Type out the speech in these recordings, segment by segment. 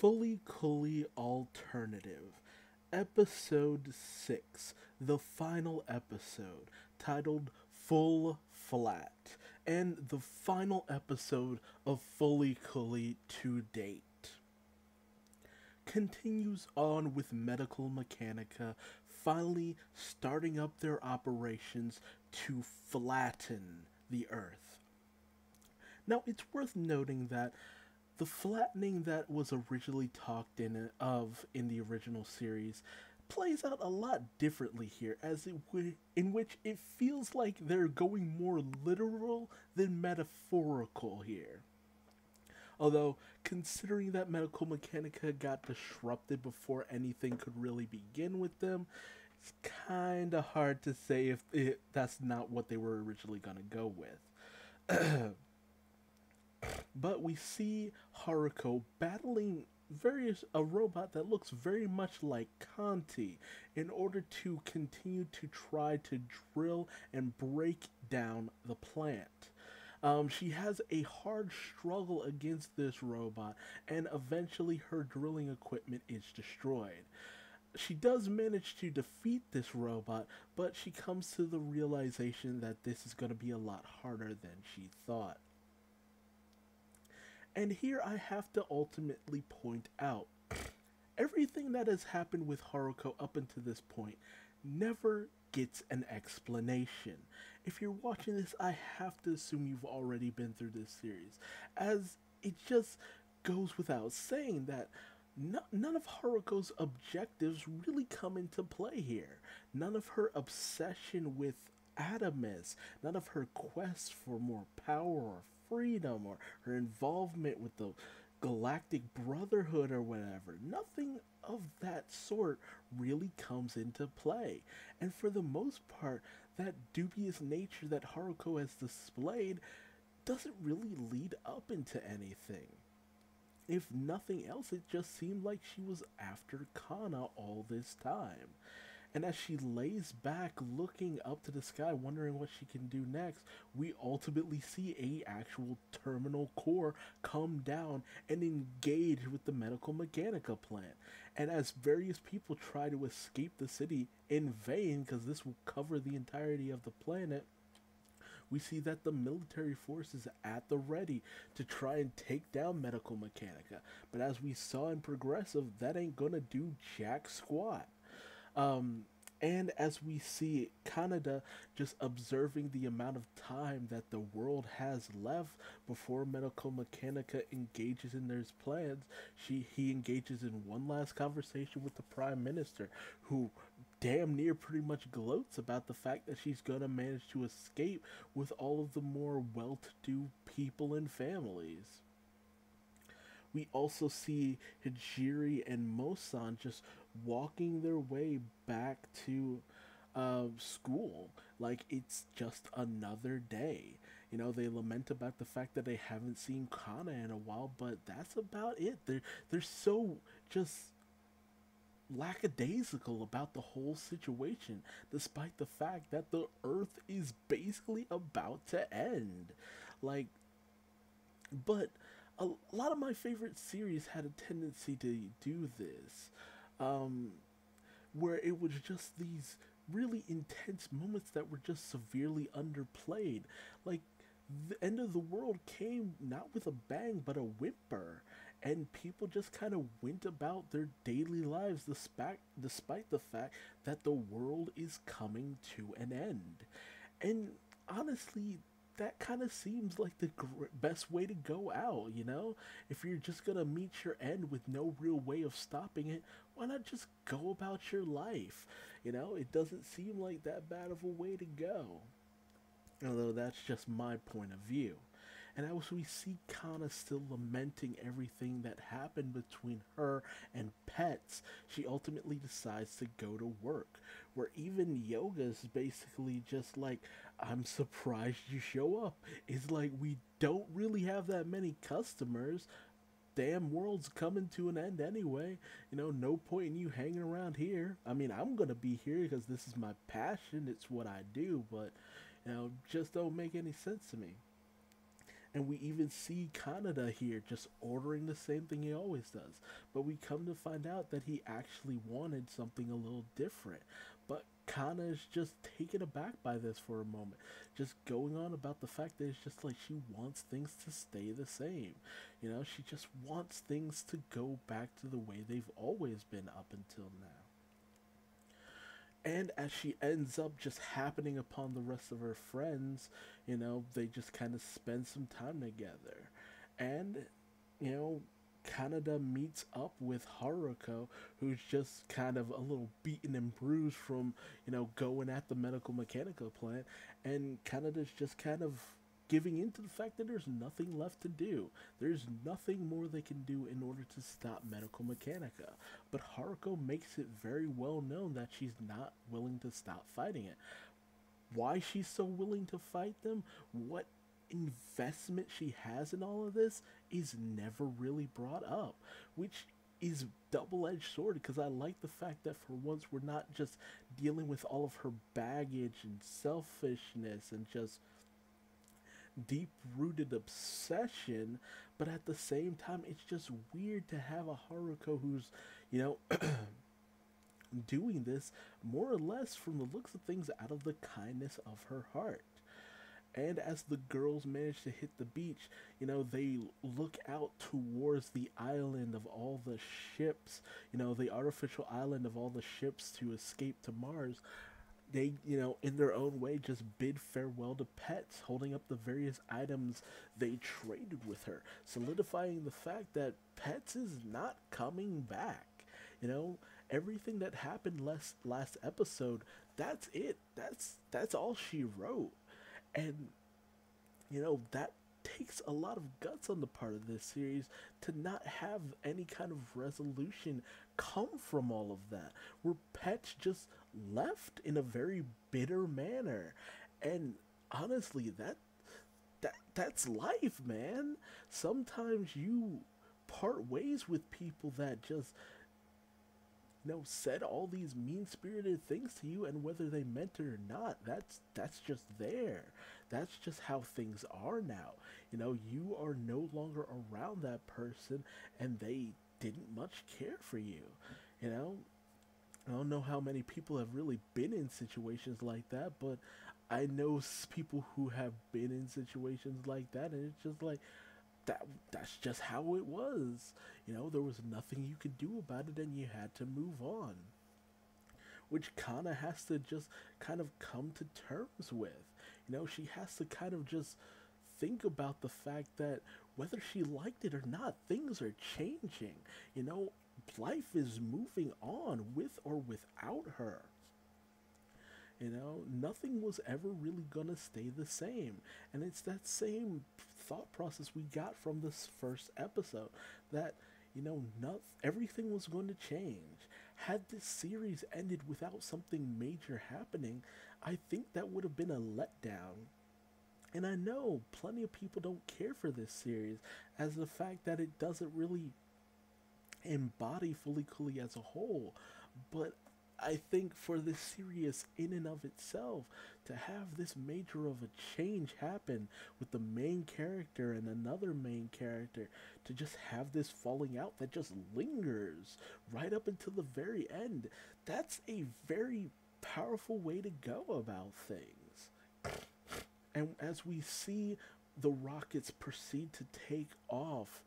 FLCL Alternative, Episode 6, the final episode, titled Full Flat, and the final episode of FLCL to date. Continues on with Medical Mechanica finally starting up their operations to flatten the Earth. Now, it's worth noting that the flattening that was originally talked of in the original series plays out a lot differently here, in which it feels like they're going more literal than metaphorical here. Although, considering that Medical Mechanica got disrupted before anything could really begin with them, it's kinda hard to say if that's not what they were originally gonna go with. But we see Haruko battling a robot that looks very much like Canti in order to continue to try to drill and break down the plant. She has a hard struggle against this robot, and eventually her drilling equipment is destroyed. She does manage to defeat this robot, but she comes to the realization that this is going to be a lot harder than she thought. And here I have to ultimately point out, everything that has happened with Haruko up until this point never gets an explanation. If you're watching this, I have to assume you've already been through this series, as it just goes without saying that none of Haruko's objectives really come into play here. None of her obsession with Adamus, none of her quest for more power or freedom, or her involvement with the Galactic Brotherhood or whatever, nothing of that sort really comes into play. And for the most part, that dubious nature that Haruko has displayed doesn't really lead up into anything. If nothing else, it just seemed like she was after Kana all this time. And as she lays back looking up to the sky wondering what she can do next, we ultimately see an actual terminal core come down and engage with the Medical Mechanica plant. And as various people try to escape the city in vain, because this will cover the entirety of the planet, we see that the military force is at the ready to try and take down Medical Mechanica. But as we saw in Progressive, that ain't gonna do jack squat. And as we see Kaneda just observing the amount of time that the world has left before Medical Mechanica engages in their plans, he engages in one last conversation with the Prime Minister, who damn near pretty much gloats about the fact that she's gonna manage to escape with all of the more well-to-do people and families. We also see Hijiri and Mossan just walking their way back to school like it's just another day. You know, they lament about the fact that they haven't seen Kana in a while, but that's about it. They're so just lackadaisical about the whole situation, despite the fact that the Earth is basically about to end. But a lot of my favorite series had a tendency to do this, where it was just these really intense moments that were just severely underplayed. Like, the end of the world came not with a bang, but a whimper, and people just kind of went about their daily lives despite the fact that the world is coming to an end. And honestly, that kind of seems like the best way to go out, you know? If you're just gonna meet your end with no real way of stopping it, why not just go about your life? You know, it doesn't seem like that bad of a way to go. Although that's just my point of view. And as we see Kana still lamenting everything that happened between her and Pets, she ultimately decides to go to work, where even Yoga is basically just like, I'm surprised you show up. It's like, we don't really have that many customers. Damn, world's coming to an end anyway. You know, no point in you hanging around here. I mean, I'm gonna be here because this is my passion. It's what I do, but, you know, just don't make any sense to me. And we even see Kaneda here just ordering the same thing he always does. But we come to find out that he actually wanted something a little different. But Kana is just taken aback by this for a moment, just going on about the fact that it's just like she wants things to stay the same. You know, she just wants things to go back to the way they've always been up until now. And as she ends up just happening upon the rest of her friends, you know, they just kind of spend some time together. And, you know, Kaneda meets up with Haruko, who's just kind of a little beaten and bruised from, you know, going at the Medical Mechanica plant. And Kaneda's just kind of giving in to the fact that there's nothing left to do. There's nothing more they can do in order to stop Medical Mechanica. But Haruko makes it very well known that she's not willing to stop fighting it. Why she's so willing to fight them, what investment she has in all of this, is never really brought up, which is double-edged sword, because I like the fact that for once we're not just dealing with all of her baggage and selfishness and just deep-rooted obsession, but at the same time it's just weird to have a Haruko who's, you know, doing this more or less from the looks of things out of the kindness of her heart. And as the girls manage to hit the beach, you know, they look out towards the island of all the ships, you know, the artificial island of all the ships to escape to Mars. They, you know, in their own way, just bid farewell to Pets, holding up the various items they traded with her, solidifying the fact that Pets is not coming back. You know, everything that happened last episode, that's it. That's all she wrote. And, you know, that takes a lot of guts on the part of this series to not have any kind of resolution come from all of that, where Pets just left in a very bitter manner. And honestly, that's life, man. Sometimes you part ways with people that just, you know, said all these mean-spirited things to you, and whether they meant it or not, that's just there. That's just how things are now. You know, you are no longer around that person, and they didn't much care for you. You know, I don't know how many people have really been in situations like that, but I know people who have been in situations like that, and it's just like, that's just how it was. You know, there was nothing you could do about it, and you had to move on, which Kana has to just kind of come to terms with. You know, she has to kind of just think about the fact that whether she liked it or not, things are changing. You know, life is moving on with or without her. You know, nothing was ever really gonna stay the same. And it's that same thought process we got from this first episode, that, you know, everything was going to change. Had this series ended without something major happening, I think that would have been a letdown. And I know plenty of people don't care for this series, as the fact that it doesn't really embody FLCL as a whole. But I think for this series in and of itself, to have this major of a change happen with the main character and another main character, to just have this falling out that just lingers right up until the very end, that's a very powerful way to go about things. And as we see the rockets proceed to take off,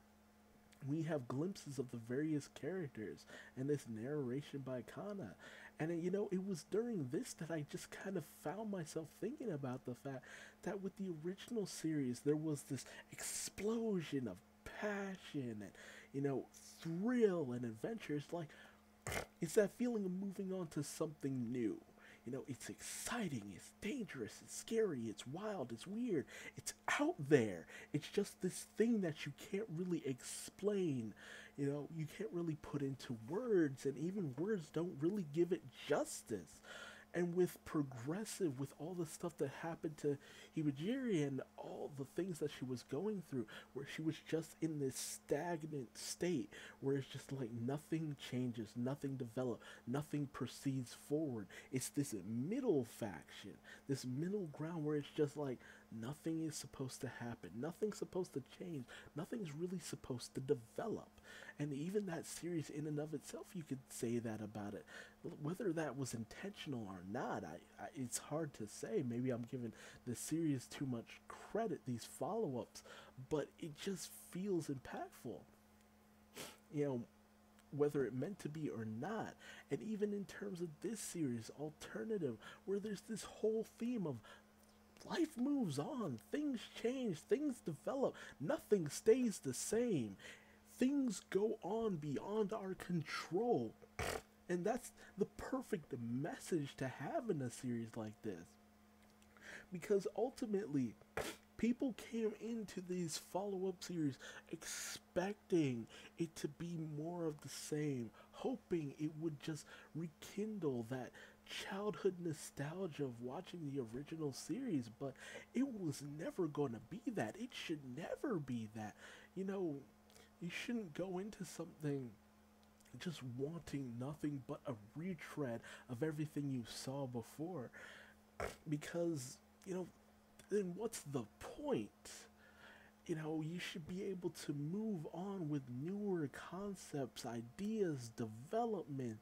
we have glimpses of the various characters and this narration by Kana. And, you know, it was during this that I just kind of found myself thinking about the fact that with the original series, there was this explosion of passion and, you know, thrill and adventure. It's like, it's that feeling of moving on to something new. You know, it's exciting, it's dangerous, it's scary, it's wild, it's weird, it's out there. It's just this thing that you can't really explain. You know, you can't really put into words, and even words don't really give it justice. And with Progressive, with all the stuff that happened to Hijiri and all the things that she was going through, where she was just in this stagnant state, where it's just like nothing changes, nothing develops, nothing proceeds forward. It's this middle faction, this middle ground, where it's just like Nothing is supposed to happen. Nothing's supposed to change. Nothing's really supposed to develop. And even that series in and of itself, you could say that about it. Whether that was intentional or not, it's hard to say. Maybe I'm giving the series too much credit, these follow-ups, but it just feels impactful, you know, whether it meant to be or not. And even in terms of this series, Alternative, where there's this whole theme of life moves on, things change, things develop, nothing stays the same, things go on beyond our control. And that's the perfect message to have in a series like this, because ultimately people came into these follow-up series expecting it to be more of the same, hoping it would just rekindle that childhood nostalgia of watching the original series, but it was never going to be that. It should never be that. You know, you shouldn't go into something just wanting nothing but a retread of everything you saw before, because, you know, then what's the point? You know, you should be able to move on with newer concepts, ideas, development,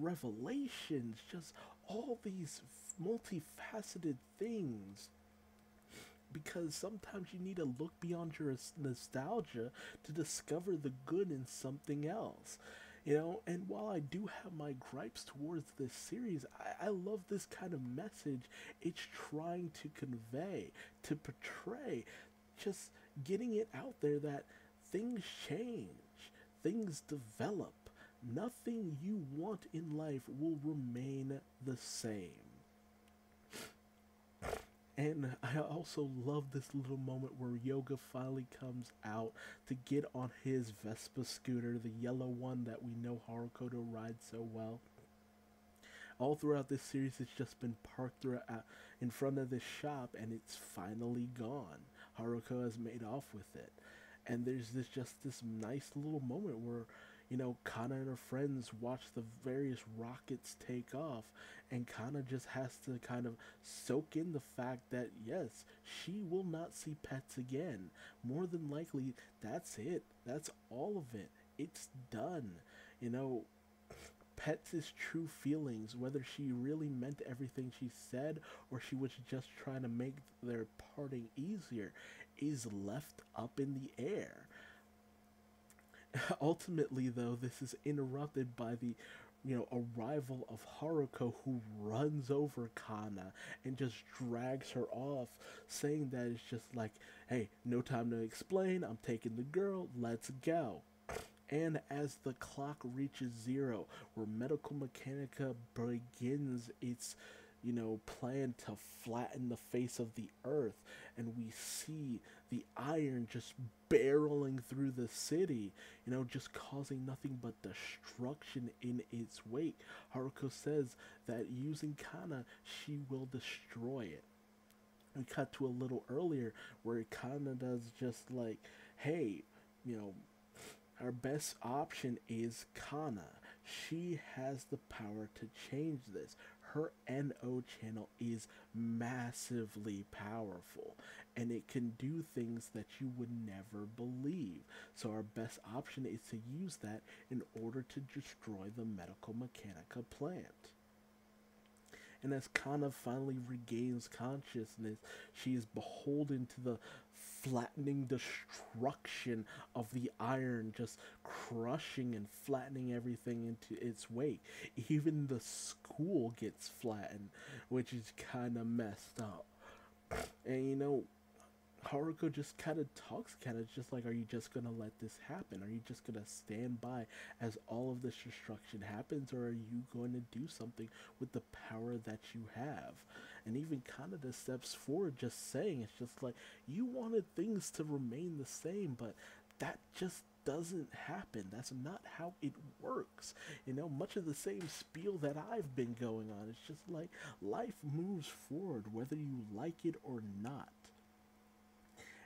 revelations, just all these multifaceted things. Because sometimes you need to look beyond your nostalgia to discover the good in something else. You know, and while I do have my gripes towards this series, I love this kind of message it's trying to convey, to portray, just getting it out there that things change, things develop, nothing you want in life will remain the same. And I also love this little moment where Yoga finally comes out to get on his Vespa scooter, the yellow one that we know Haruko to ride so well. All throughout this series, it's just been parked in front of this shop, and it's finally gone. Haruko has made off with it. And there's this just this nice little moment where, you know, Kana and her friends watch the various rockets take off, and Kana just has to kind of soak in the fact that, yes, she will not see Pets again. More than likely, that's it. That's all of it. It's done. You know, Pets' true feelings, whether she really meant everything she said or she was just trying to make their parting easier, is left up in the air. Ultimately, though, this is interrupted by the, you know, arrival of Haruko, who runs over Kana and just drags her off, saying that it's just like, hey, no time to explain, I'm taking the girl, let's go. And as the clock reaches 0, where Medical Mechanica begins its, you know, plan to flatten the face of the earth, and we see the iron just barreling through the city, you know, just causing nothing but destruction in its wake. Haruko says that using Kana, she will destroy it. We cut to a little earlier where Kaneda's just like, hey, you know, our best option is Kana. She has the power to change this. Her NO channel is massively powerful, and it can do things that you would never believe. So our best option is to use that in order to destroy the Medical Mechanica plant. And as Kana finally regains consciousness, she is beholden to the flattening destruction of the iron, just crushing and flattening everything into its wake. Even the school gets flattened, which is kind of messed up. And you know, Haruko just kind of talks, kind of just like, are you just going to let this happen? Are you just going to stand by as all of this destruction happens, or are you going to do something with the power that you have? And even Kaneda steps forward, just saying, it's just like, you wanted things to remain the same, but that just doesn't happen. That's not how it works. You know, much of the same spiel that I've been going on. It's just like, life moves forward, whether you like it or not.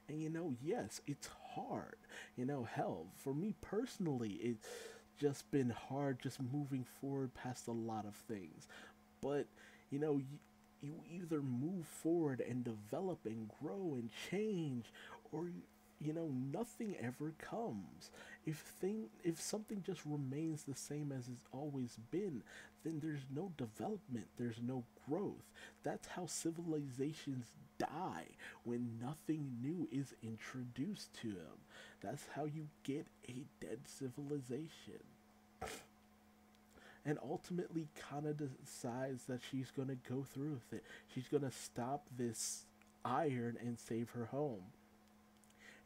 And you know, yes, it's hard. You know, hell, for me personally, it's just been hard just moving forward past a lot of things. But, you know, you either move forward and develop and grow and change, or you know, nothing ever comes. If something just remains the same as it's always been, then there's no development, there's no growth. That's how civilizations die, when nothing new is introduced to them. That's how you get a dead civilization. And ultimately, Kana decides that she's going to go through with it. She's going to stop this iron and save her home.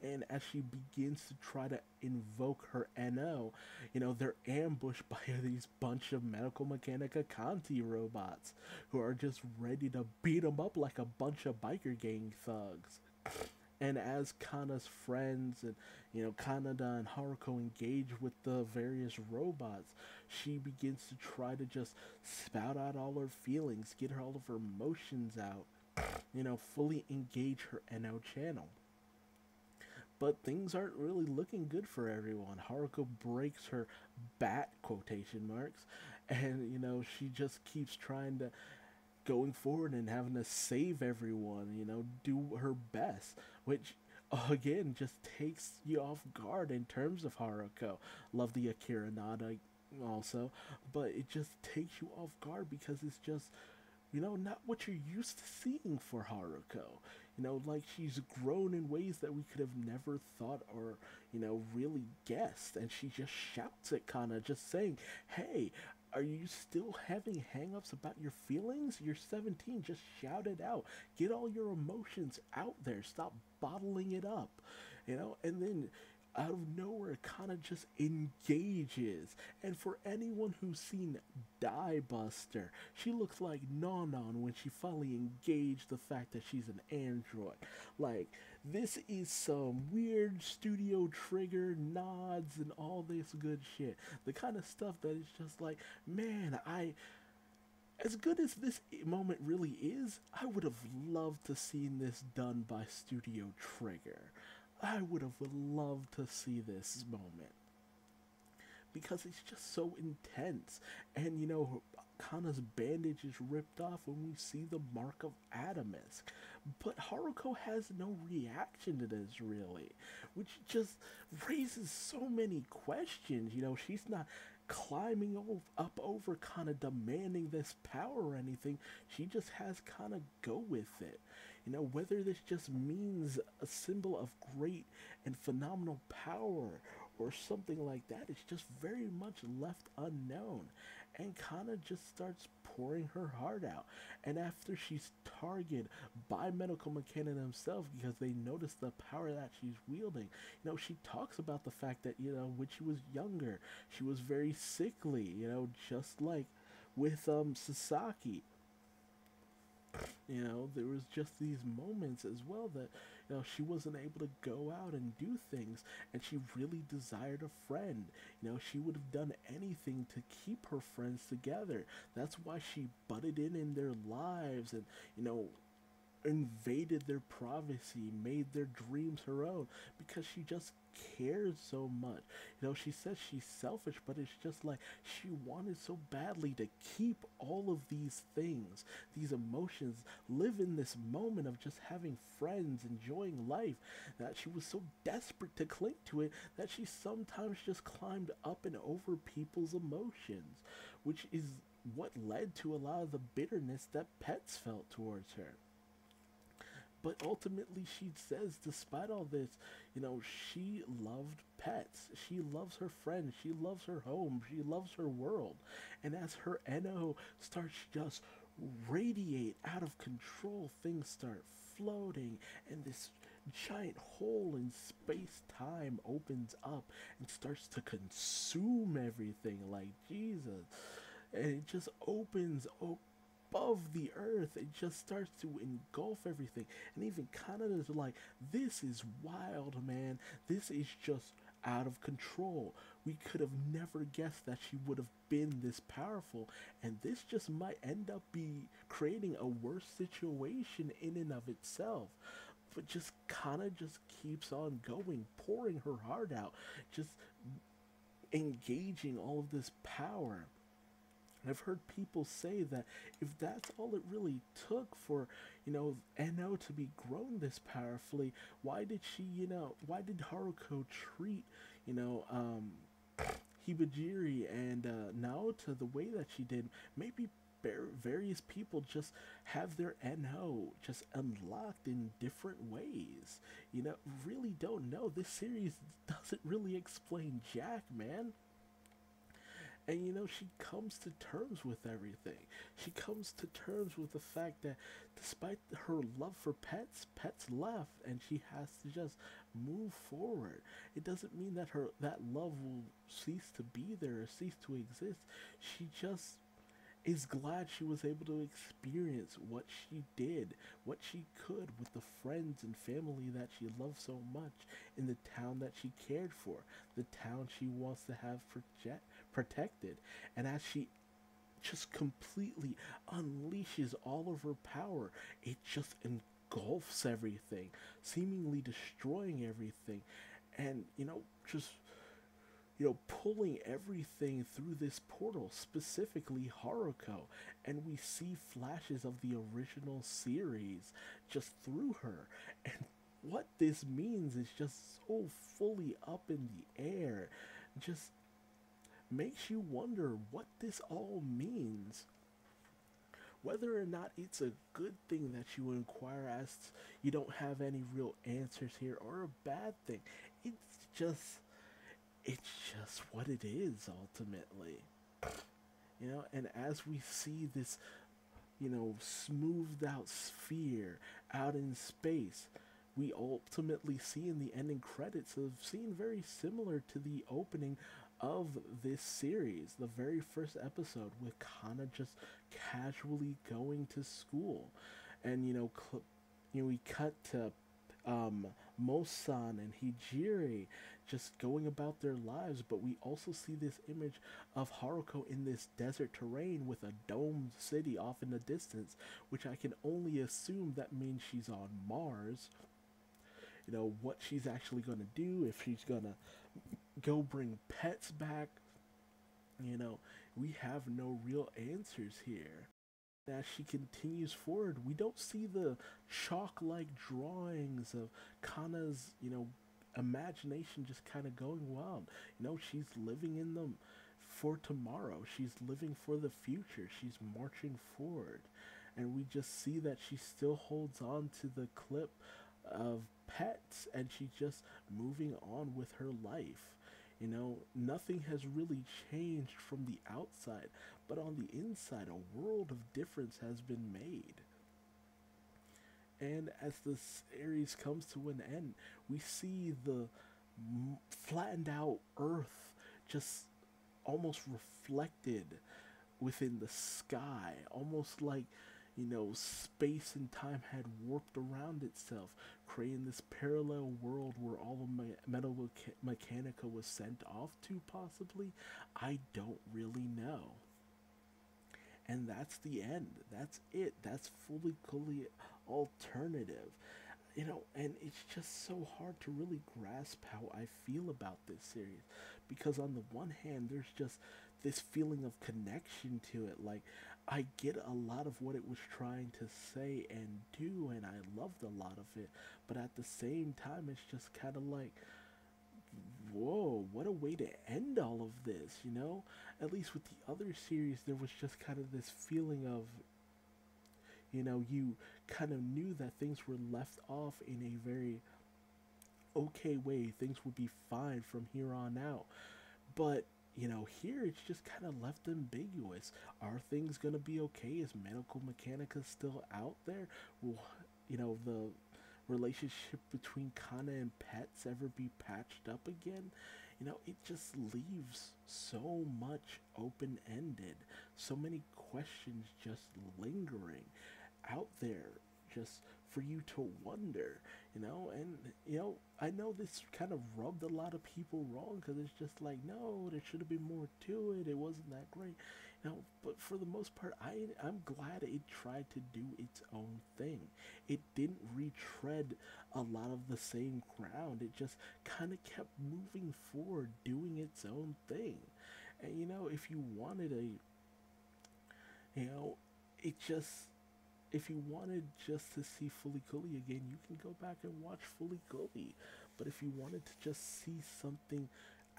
And as she begins to try to invoke her NO, you know, they're ambushed by these bunch of Medical Mechanica Canti robots who are just ready to beat them up like a bunch of biker gang thugs. And as Kana's friends and, you know, Kaneda and Haruko engage with the various robots, she begins to try to just spout out all her feelings, get all of her emotions out, you know, fully engage her NO channel. But things aren't really looking good for everyone. Haruko breaks her bat, quotation marks, and, you know, she just keeps trying to going forward and having to save everyone, you know, do her best, which again just takes you off guard in terms of Haruko. Love the Akira Nada also, but it just takes you off guard because it's just, you know, not what you're used to seeing for Haruko. You know, like, she's grown in ways that we could have never thought or, you know, really guessed, and she just shouts at Kana, just saying, "Hey, are you still having hang-ups about your feelings? You're 17, just shout it out. Get all your emotions out there. Stop bottling it up." You know, and then out of nowhere, Kana just engages. And for anyone who's seen Diebuster, she looks like Nonon when she finally engaged the fact that she's an android. Like, this is some weird Studio Trigger nods and all this good shit. The kind of stuff that is just like, man, as good as this moment really is, I would have loved to seen this done by Studio Trigger. I would have loved to see this moment, because it's just so intense. And, you know, Kana's bandage is ripped off when we see the mark of Adamus. But Haruko has no reaction to this, really, which just raises so many questions. You know, she's not climbing up over Kana demanding this power or anything. She just has Kana go with it. You know, whether this just means a symbol of great and phenomenal power or something like that, it's just very much left unknown. And Kana just starts pouring her heart out. And after she's targeted by Medical Mechanica himself, because they notice the power that she's wielding, you know, she talks about the fact that, you know, when she was younger, she was very sickly, you know, just like with Sasaki. You know, there was just these moments as well that, you know, she wasn't able to go out and do things, and she really desired a friend. You know, she would have done anything to keep her friends together. That's why she butted in their lives and, you know, invaded their privacy, made their dreams her own, because she just cared so much. You know, she says she's selfish, but it's just like she wanted so badly to keep all of these things, these emotions, live in this moment of just having friends, enjoying life, that she was so desperate to cling to it that she sometimes just climbed up and over people's emotions, which is what led to a lot of the bitterness that Pets felt towards her. But ultimately, she says, despite all this, you know, she loved Pets. She loves her friends. She loves her home. She loves her world. And as her NO starts just radiate out of control, things start floating, and this giant hole in space-time opens up and starts to consume everything, like Jesus. And it just opens up above the earth. It just starts to engulf everything. And even Canada's like, this is wild, man. This is just out of control. We could have never guessed that she would have been this powerful, and this just might end up be creating a worse situation in and of itself. But just Kana just keeps on going, pouring her heart out, just engaging all of this power. I've heard people say that if that's all it really took for, you know, NO to be grown this powerfully, why did she, you know, why did Haruko treat, you know, Hijiri and Naota the way that she did? Maybe various people just have their NO just unlocked in different ways. You know, really don't know. This series doesn't really explain jack, man. And you know, she comes to terms with everything. She comes to terms with the fact that despite her love for pets, pets left, and she has to just move forward. It doesn't mean that her that love will cease to be there or cease to exist. She just is glad she was able to experience what she did, what she could with the friends and family that she loved so much in the town that she cared for, the town she wants to have protected. And as she just completely unleashes all of her power, it just engulfs everything, seemingly destroying everything, and you know, just, you know, pulling everything through this portal, specifically Haruko. And we see flashes of the original series just through her. And what this means is just so fully up in the air. Just makes you wonder what this all means. Whether or not it's a good thing that you inquire as you don't have any real answers here, or a bad thing. It's just what it is, ultimately, you know. And as we see this, you know, smoothed out sphere out in space, we ultimately see in the ending credits of scene very similar to the opening of this series, the very first episode, with Kana just casually going to school. And you know, we cut to Mossan and Hijiri just going about their lives, but we also see this image of Haruko in this desert terrain with a domed city off in the distance, which I can only assume that means she's on Mars. You know, what she's actually going to do, if she's going to go bring pets back, you know, we have no real answers here. As she continues forward, we don't see the chalk-like drawings of Kana's, you know, imagination just kind of going wild. You know, she's living in them for tomorrow. She's living for the future. She's marching forward. And we just see that she still holds on to the clip of pets, and she's just moving on with her life. You know, nothing has really changed from the outside, but on the inside, a world of difference has been made. And as the series comes to an end, we see the flattened out Earth just almost reflected within the sky, almost like, you know, space and time had warped around itself, creating this parallel world where all of Medical Mechanica was sent off to, possibly? I don't really know. And that's the end. That's it. That's fully alternative. You know, and it's just so hard to really grasp how I feel about this series, because on the one hand, there's just this feeling of connection to it. Like, I get a lot of what it was trying to say and do, and I loved a lot of it, but at the same time, it's just kind of like, whoa, what a way to end all of this, you know? At least with the other series, there was just kind of this feeling of, you know, you kind of knew that things were left off in a very okay way. Things would be fine from here on out. But, you know, here it's just kind of left ambiguous. Are things going to be okay? Is Medical Mechanica still out there? Will, you know, the relationship between Kana and Pets ever be patched up again? You know, it just leaves so much open-ended, so many questions just lingering out there just for you to wonder, you know. And you know, I know this kind of rubbed a lot of people wrong, because it's just like, no, there should have been more to it, it wasn't that great, you know. But for the most part, I'm glad it tried to do its own thing. It didn't retread a lot of the same ground. It just kind of kept moving forward, doing its own thing. And you know, if you wanted a You know, it just, if you wanted just to see FLCL again, you can go back and watch FLCL. But if you wanted to just see something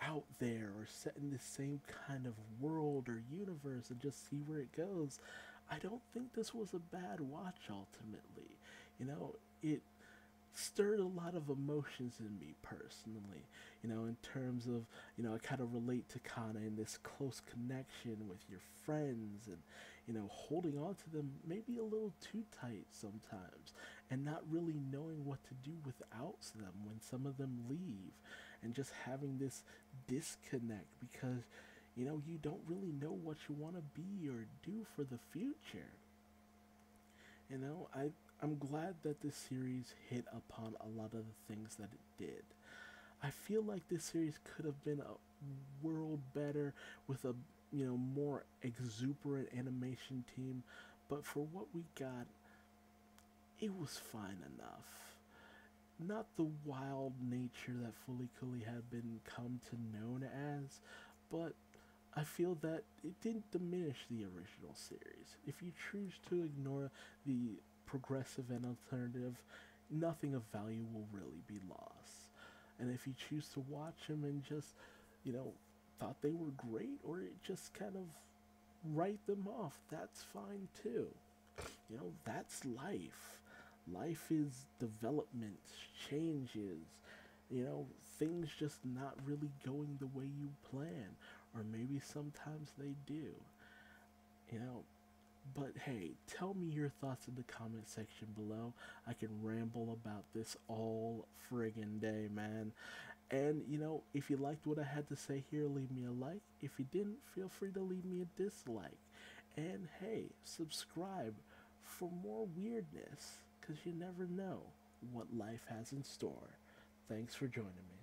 out there or set in the same kind of world or universe and just see where it goes, I don't think this was a bad watch ultimately. You know, it stirred a lot of emotions in me personally, you know, in terms of, you know, I kind of relate to Kana in this close connection with your friends and, you know, holding on to them maybe a little too tight sometimes and not really knowing what to do without them when some of them leave, and just having this disconnect because, you know, you don't really know what you want to be or do for the future. You know, I'm glad that this series hit upon a lot of the things that it did. I feel like this series could have been a world better with a, you know, more exuberant animation team, but for what we got, it was fine enough. Not the wild nature that FLCL had been come to known as, but I feel that it didn't diminish the original series. If you choose to ignore the progressive and alternative, nothing of value will really be lost. And if you choose to watch them and just, you know, thought they were great or it just kind of write them off, that's fine too. You know, that's life. Life is development, changes, you know, things just not really going the way you plan, or maybe sometimes they do, you know. But hey, tell me your thoughts in the comment section below. I can ramble about this all friggin' day, man. And, you know, if you liked what I had to say here, leave me a like. If you didn't, feel free to leave me a dislike. And hey, subscribe for more weirdness, because you never know what life has in store. Thanks for joining me.